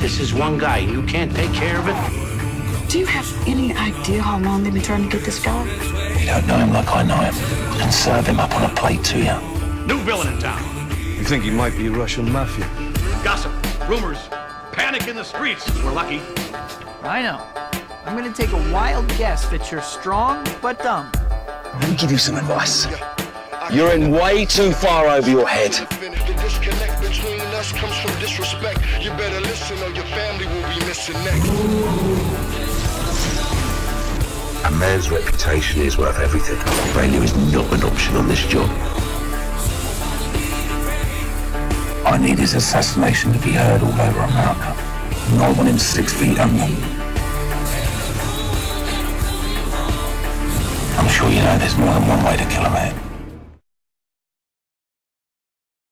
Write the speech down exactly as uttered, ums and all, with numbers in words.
This is one guy. You can't take care of it? Do you have any idea how long they've been trying to get this guy? You don't know him like I know him. I can serve him up on a plate to you. New villain in town. You think he might be a Russian mafia? Gossip, rumors, panic in the streets. We're lucky. I know. I'm going to take a wild guess that you're strong but dumb. Let me give you some advice. You're in way too far over your head. The disconnect between us comes from disrespect. You better listen or your family will be missing next. A man's reputation is worth everything. Failure is not an option on this job. I need his assassination to be heard all over America. And I want him six feet under. I'm sure you know there's more than one way to kill a man.